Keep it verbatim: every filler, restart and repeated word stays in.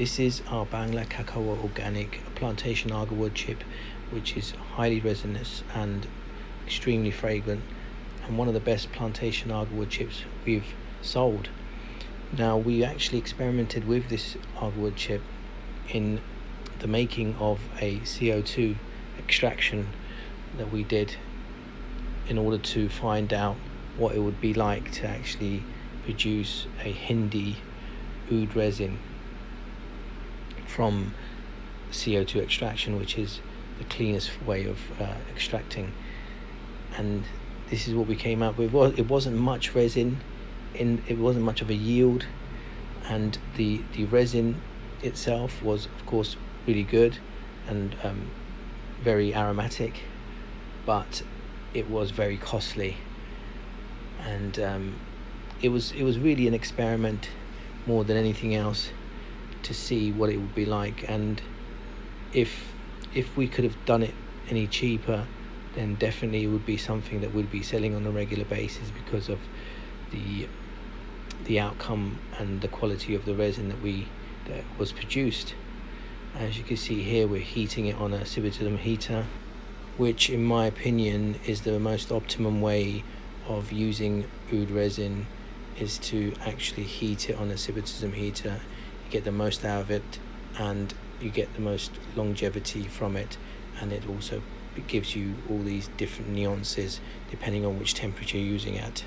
This is our Bangla Kakawa organic plantation agarwood chip, which is highly resinous and extremely fragrant, and one of the best plantation agarwood chips we've sold. Now, we actually experimented with this agarwood chip in the making of a C O two extraction that we did in order to find out what it would be like to actually produce a Hindi oud resin from C O two extraction, which is the cleanest way of uh, extracting. And this is what we came up with. Well, it wasn't much resin in it wasn't much of a yield, and the the resin itself was of course really good and um, very aromatic, but it was very costly, and um, it was it was really an experiment more than anything else to see what it would be like. And if if we could have done it any cheaper, then definitely it would be something that would be selling on a regular basis because of the the outcome and the quality of the resin that we that was produced. As you can see here, we're heating it on a sibitidum heater, which in my opinion is the most optimum way of using oud resin, is to actually heat it on a sibitidum heater. You get the most out of it, and you get the most longevity from it, and it also gives you all these different nuances depending on which temperature you're using at.